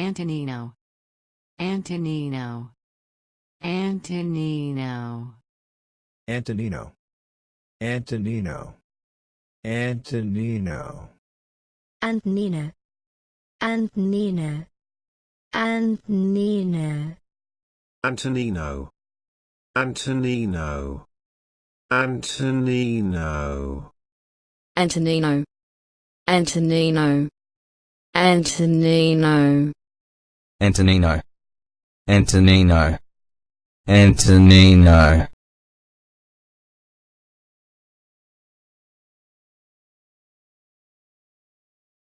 Antonino, Antonino, Antonino, Antonino, Antonino, Antonino, Antonino, Antonino, Antonino, Antonino, Antonino, Antonino, Antonino, Antonino, Antonino, Antonino, Antonino, Antonino.